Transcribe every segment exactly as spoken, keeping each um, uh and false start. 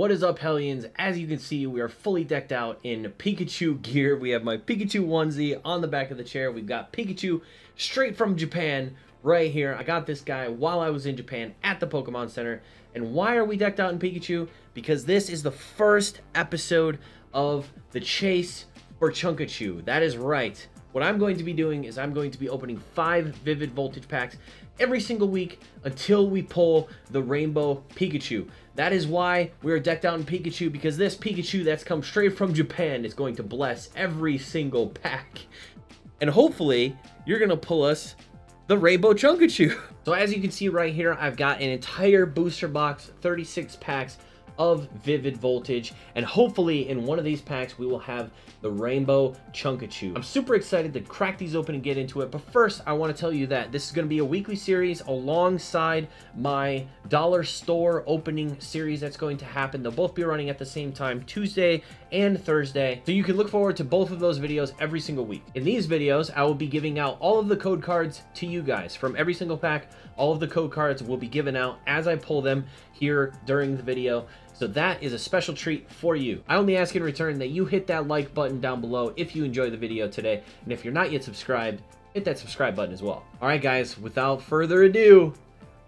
What is up, Hellions? As you can see, we are fully decked out in Pikachu gear. We have my Pikachu onesie on the back of the chair. We've got Pikachu straight from Japan right here. I got this guy while I was in Japan at the Pokemon Center. And why are we decked out in Pikachu? Because this is the first episode of the chase for Chunkachu. That is right. What I'm going to be doing is I'm going to be opening five Vivid Voltage packs every single week until we pull the Rainbow Pikachu. That is why we are decked out in Pikachu, because this Pikachu that's come straight from Japan is going to bless every single pack. And hopefully, you're going to pull us the Rainbow Chunkachu. So as you can see right here, I've got an entire booster box, thirty-six packs of Vivid Voltage, and hopefully in one of these packs we will have the Rainbow Chunkachu. I'm super excited to crack these open and get into it, but first I want to tell you that this is going to be a weekly series alongside my dollar store opening series that's going to happen. They'll both be running at the same time, Tuesday and Thursday, so you can look forward to both of those videos every single week. In these videos, I will be giving out all of the code cards to you guys from every single pack. All of the code cards will be given out as I pull them here during the video. So that is a special treat for you. I only ask in return that you hit that like button down below if you enjoy the video today. And if you're not yet subscribed, hit that subscribe button as well. All right, guys, without further ado,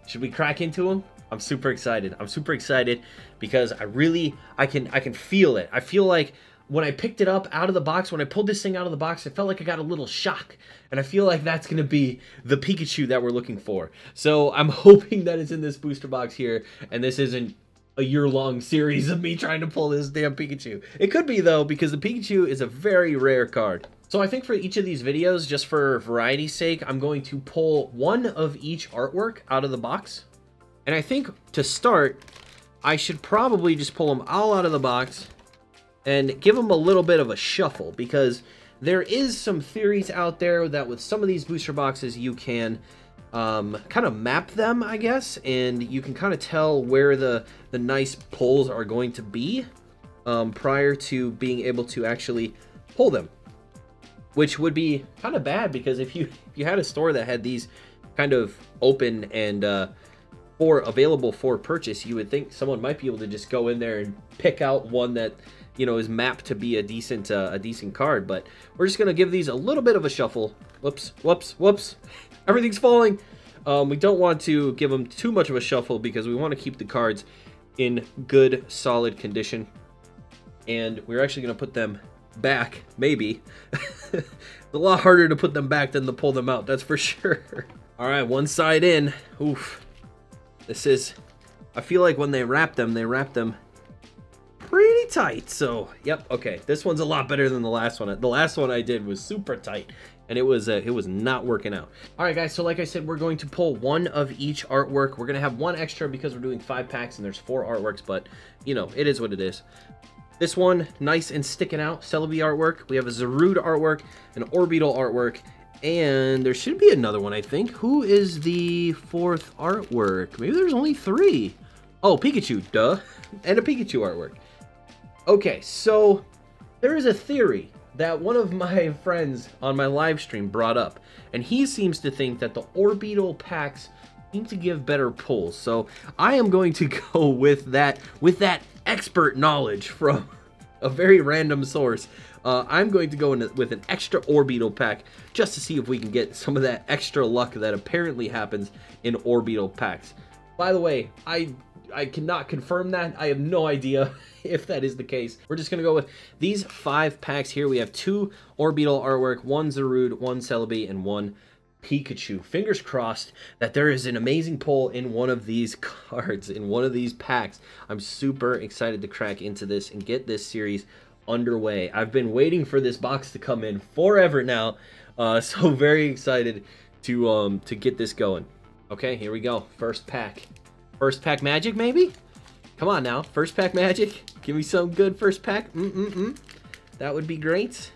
should we crack into them? I'm super excited. I'm super excited because I really, I can, I can feel it. I feel like when I picked it up out of the box, when I pulled this thing out of the box, I felt like I got a little shock. And I feel like that's going to be the Pikachu that we're looking for. So I'm hoping that it's in this booster box here and this isn't a year-long series of me trying to pull this damn Pikachu. It could be, though, because the Pikachu is a very rare card. So I think for each of these videos, just for variety's sake, I'm going to pull one of each artwork out of the box. And I think to start, I should probably just pull them all out of the box and give them a little bit of a shuffle, because there is some theories out there that with some of these booster boxes you can Um, kind of map them, I guess, and you can kind of tell where the the nice pulls are going to be um, prior to being able to actually pull them, which would be kind of bad, because if you if you had a store that had these kind of open and uh, for available for purchase, you would think someone might be able to just go in there and pick out one that, you know, is mapped to be a decent uh, a decent card. But we're just gonna give these a little bit of a shuffle. Whoops! Whoops! Whoops! Everything's falling. Um, we don't want to give them too much of a shuffle because we want to keep the cards in good, solid condition. And we're actually going to put them back, maybe. It's a lot harder to put them back than to pull them out, that's for sure. All right, one side in. Oof. This is... I feel like when they wrap them, they wrap them pretty tight. So, yep, okay. This one's a lot better than the last one. The last one I did was super tight. And it was uh, it was not working out. All right, guys. So like I said, we're going to pull one of each artwork. We're going to have one extra because we're doing five packs and there's four artworks. But, you know, it is what it is. This one, nice and sticking out. Celebi artwork. We have a Zarude artwork, an Orbeetle artwork. And there should be another one, I think. Who is the fourth artwork? Maybe there's only three. Oh, Pikachu. Duh. And a Pikachu artwork. Okay, so there is a theory that one of my friends on my live stream brought up, and he seems to think that the Orbeetle packs seem to give better pulls. So I am going to go with that with that expert knowledge from a very random source. Uh, I'm going to go in with an extra Orbeetle pack just to see if we can get some of that extra luck that apparently happens in Orbeetle packs. By the way, I. I cannot confirm that. I have no idea if that is the case. We're just going to go with these five packs here. We have two Orbeetle artwork, one Zarude, one Celebi, and one Pikachu. Fingers crossed that there is an amazing pull in one of these cards, in one of these packs. I'm super excited to crack into this and get this series underway. I've been waiting for this box to come in forever now, uh, so very excited to, um, to get this going. Okay, here we go. First pack. First pack magic, maybe? Come on now. First pack magic. Give me some good first pack. Mm-mm-mm. That would be great.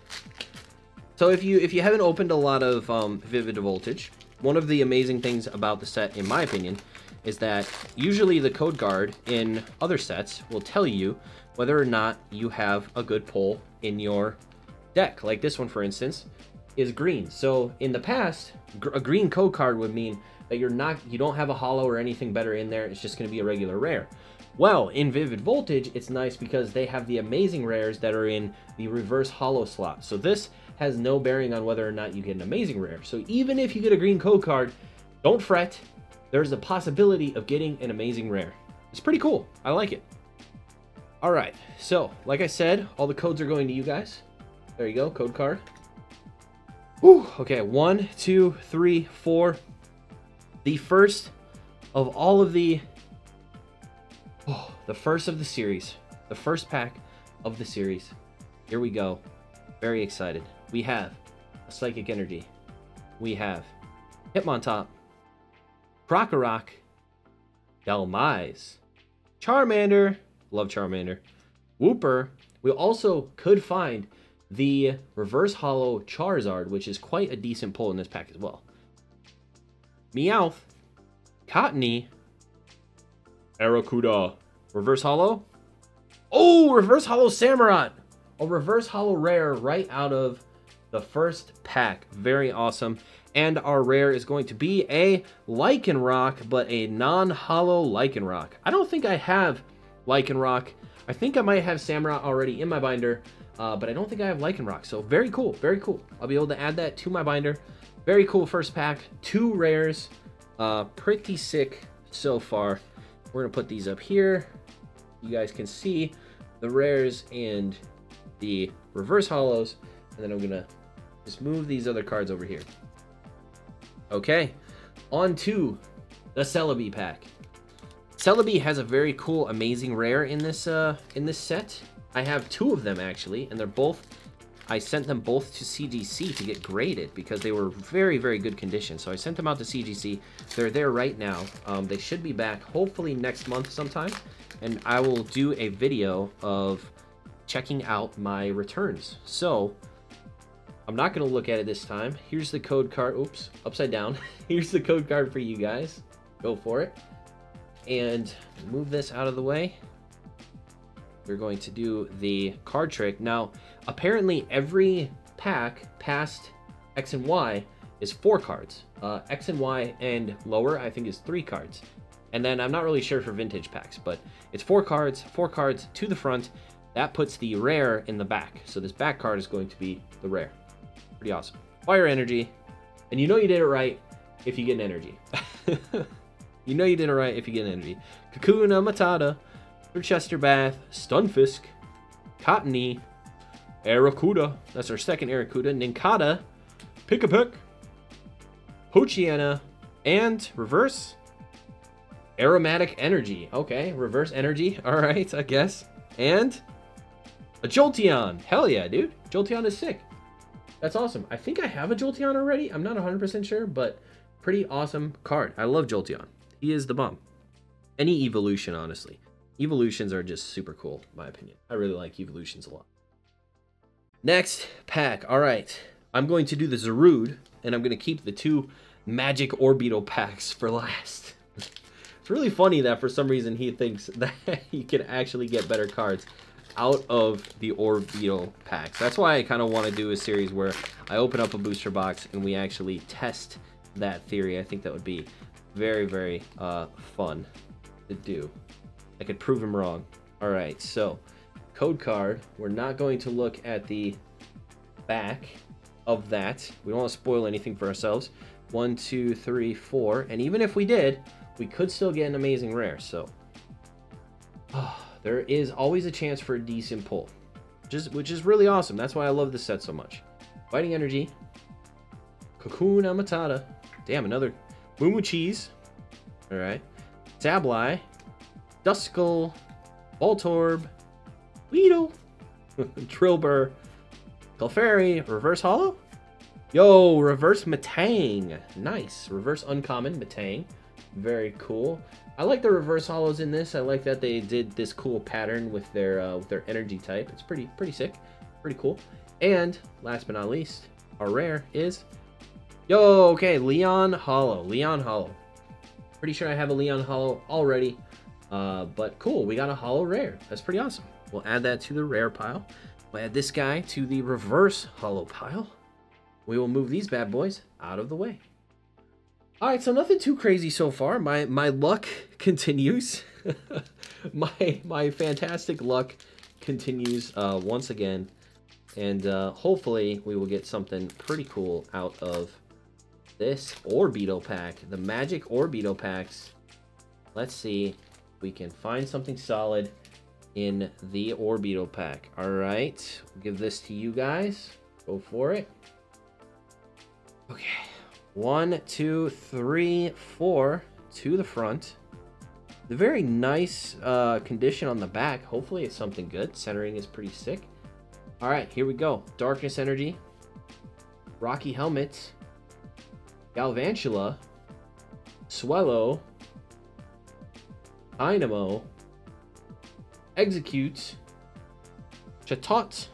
So if you if you haven't opened a lot of um, Vivid Voltage, one of the amazing things about the set, in my opinion, is that usually the code card in other sets will tell you whether or not you have a good pull in your deck. Like this one, for instance, is green. So in the past, gr a green code card would mean that you're not, you don't have a holo or anything better in there. It's just going to be a regular rare. Well, in Vivid Voltage, it's nice because they have the amazing rares that are in the reverse holo slot. So this has no bearing on whether or not you get an amazing rare. So even if you get a green code card, don't fret. There's a possibility of getting an amazing rare. It's pretty cool. I like it. All right. So like I said, all the codes are going to you guys. There you go. Code card. Whew, okay. One, two, three, four. The first of all of the... Oh, the first of the series. The first pack of the series. Here we go. Very excited. We have a Psychic Energy. We have Hitmontop, Crocorock, Delmize, Charmander. Love Charmander. Wooper. We also could find the reverse holo Charizard, which is quite a decent pull in this pack as well. Meowth, Cottonee, Arrokuda. Reverse holo. Oh, reverse holo Samurott. A reverse holo rare right out of the first pack. Very awesome. And our rare is going to be a Lycanroc, but a non-holo Lycanroc. I don't think I have Lycanroc. I think I might have Samurott already in my binder, uh, but I don't think I have Lycanroc. So very cool, very cool. I'll be able to add that to my binder. Very cool first pack. Two rares. Uh, pretty sick so far. We're going to put these up here. You guys can see the rares and the reverse holos. And then I'm going to just move these other cards over here. Okay. On to the Celebi pack. Celebi has a very cool, amazing rare in this, uh, in this set. I have two of them, actually. And they're both... I sent them both to C G C to get graded because they were very, very good condition. So I sent them out to C G C. They're there right now. Um, they should be back hopefully next month sometime. And I will do a video of checking out my returns. So I'm not going to look at it this time. Here's the code card. Oops, upside down. Here's the code card for you guys. Go for it. And move this out of the way. We're going to do the card trick. Now, apparently every pack past X and Y is four cards. Uh, X and Y and lower, I think, is three cards. And then I'm not really sure for vintage packs, but it's four cards, four cards to the front. That puts the rare in the back. So this back card is going to be the rare. Pretty awesome. Fire Energy. And you know you did it right if you get an energy. You know you did it right if you get an energy. Kakuna Matata. Chester Bath, Stunfisk, Cottonee, Arrokuda. That's our second Arrokuda. Nincada, Pick-a-Pick, Pochiana, and reverse Aromatic Energy. Okay, reverse energy. All right, I guess. And a Jolteon. Hell yeah, dude. Jolteon is sick. That's awesome. I think I have a Jolteon already. I'm not one hundred percent sure, but pretty awesome card. I love Jolteon. He is the bomb. Any evolution, honestly. Evolutions are just super cool, in my opinion. I really like evolutions a lot. Next pack. All right. I'm going to do the Zarude, and I'm going to keep the two Magic Orbeetle packs for last. It's really funny that for some reason he thinks that he can actually get better cards out of the Orbeetle packs. That's why I kind of want to do a series where I open up a booster box and we actually test that theory. I think that would be very, very uh, fun to do. I could prove him wrong. All right, so code card. We're not going to look at the back of that. We don't want to spoil anything for ourselves. One, two, three, four. And even if we did, we could still get an amazing rare. So oh, there is always a chance for a decent pull, which is, which is really awesome. That's why I love this set so much. Fighting Energy. Kakuna Matata. Damn, another Moomoo Cheese. All right. Sableye. Duskull, Voltorb, Weedle, Trilbur, Clefairy, reverse holo? Yo, reverse Matang. Nice. Reverse uncommon Matang. Very cool. I like the reverse holos in this. I like that they did this cool pattern with their uh, with their energy type. It's pretty pretty sick. Pretty cool. And last but not least, our rare is... Yo, okay, Leon holo. Leon holo. Pretty sure I have a Leon holo already. Uh, but cool, we got a holo rare. That's pretty awesome. We'll add that to the rare pile. We'll add this guy to the reverse holo pile. We will move these bad boys out of the way. All right, so nothing too crazy so far. My my luck continues. my my fantastic luck continues uh, once again, and uh, hopefully we will get something pretty cool out of this Orbeetle pack, the Magic Orbeetle packs. Let's see if we can find something solid in the Orbeetle pack. All right, we'll give this to you guys. Go for it. Okay. One, two, three, four to the front. The very nice uh, condition on the back. Hopefully it's something good. Centering is pretty sick. All right, here we go. Darkness Energy. Rocky Helmet. Galvantula. Swellow. Dynamo. Exeggcute. Chatot.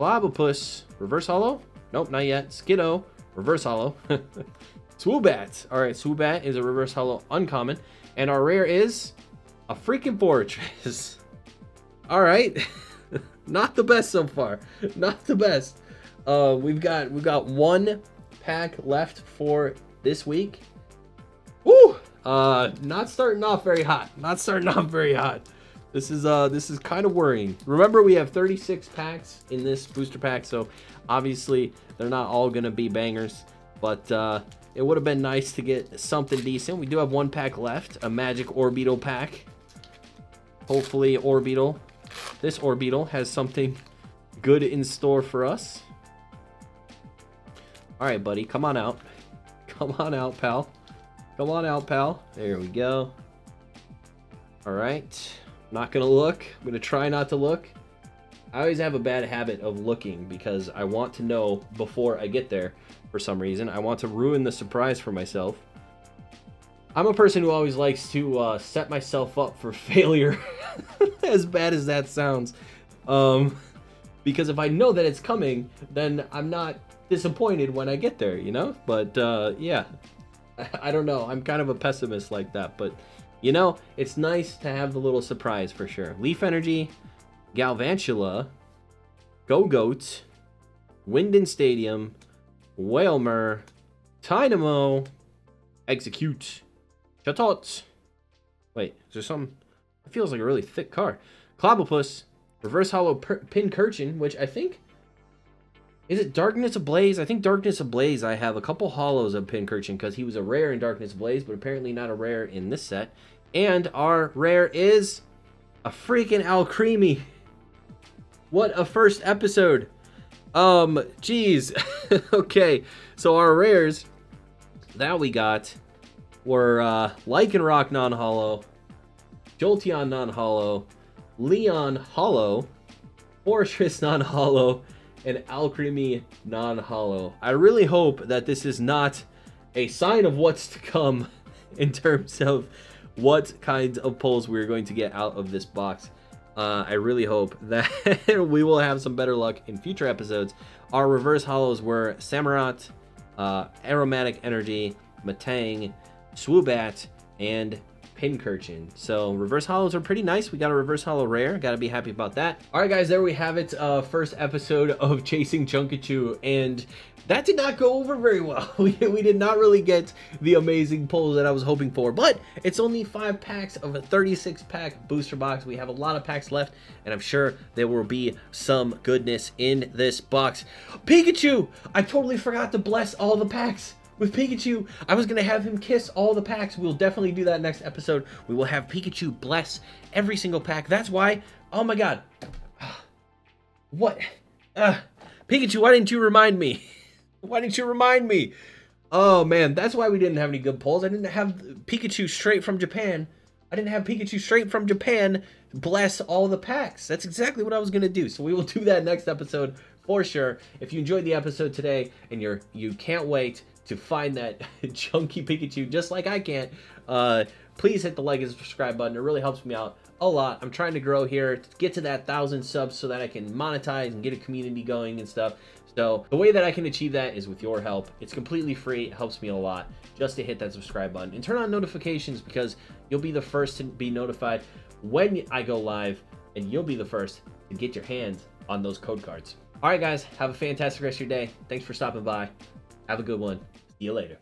Blabopus. Reverse Hollow? Nope, not yet. Skiddo. Reverse Hollow. Swoobat. All right, Swoobat is a Reverse Hollow uncommon. And our rare is a freaking Fortress. All right. Not the best so far. Not the best. Uh, we've got we've got one pack left for this week. Woo! Uh, not starting off very hot. Not starting off very hot. This is uh this is kind of worrying. Remember, we have thirty-six packs in this booster pack, so obviously they're not all gonna be bangers, but uh it would have been nice to get something decent. We do have one pack left, a Magic Orbeetle pack. Hopefully Orbeetle, this Orbeetle has something good in store for us. All right, buddy, come on out. Come on out, pal. Come on out, pal. There we go. All right. Not gonna look. I'm gonna try not to look. I always have a bad habit of looking because I want to know before I get there for some reason. I want to ruin the surprise for myself. I'm a person who always likes to uh, set myself up for failure, as bad as that sounds. Um, because if I know that it's coming, then I'm not disappointed when I get there, you know? But uh, yeah, I, I don't know. I'm kind of a pessimist like that, but you know, it's nice to have the little surprise for sure. Leaf Energy, Galvantula, Go-Goat, Winden Stadium, Whalmer, Dynamo, Exeggcute, Chatot. Wait, is there something? It feels like a really thick card. Clobopus, Reverse Hollow Pincurchin, which I think, is it Darkness Ablaze? I think Darkness Ablaze, I have a couple hollows of Pincurchin because he was a rare in Darkness Ablaze, but apparently not a rare in this set. And our rare is a freaking Alcremie. What a first episode. Um, geez. Okay, so our rares that we got were uh, Lycanroc non-hollow, Jolteon non-hollow, Leon hollow, Fortress non-hollow, and Alcremie non-hollow. I really hope that this is not a sign of what's to come in terms of what kinds of pulls we're going to get out of this box. Uh, I really hope that we will have some better luck in future episodes. Our reverse hollows were Samurott, uh, Aromatic Energy, Matang, Swoobat, and Pincurchin. So reverse hollows are pretty nice. We got a reverse hollow rare, gotta be happy about that. All right guys, there we have it. Uh first episode of Chasing Chunkachu, and that did not go over very well. we, we did not really get the amazing pulls that I was hoping for, but it's only five packs of a thirty-six pack booster box. We have a lot of packs left, and I'm sure there will be some goodness in this box. Pikachu, I totally forgot to bless all the packs with Pikachu. I was gonna have him kiss all the packs. We'll definitely do that next episode. We will have Pikachu bless every single pack. That's why, oh my God. What? Uh, Pikachu, why didn't you remind me? Why didn't you remind me? Oh man, that's why we didn't have any good pulls. I didn't have Pikachu straight from Japan. I didn't have Pikachu straight from Japan bless all the packs. That's exactly what I was gonna do. So we will do that next episode for sure. If you enjoyed the episode today and you're, you can't wait to find that chunky Pikachu just like I can't, uh, please hit the like and subscribe button. It really helps me out a lot. I'm trying to grow here to get to that thousand subs so that I can monetize and get a community going and stuff. So the way that I can achieve that is with your help. It's completely free. It helps me a lot just to hit that subscribe button and turn on notifications, because you'll be the first to be notified when I go live, and you'll be the first to get your hands on those code cards. All right guys, have a fantastic rest of your day. Thanks for stopping by. Have a good one. See you later.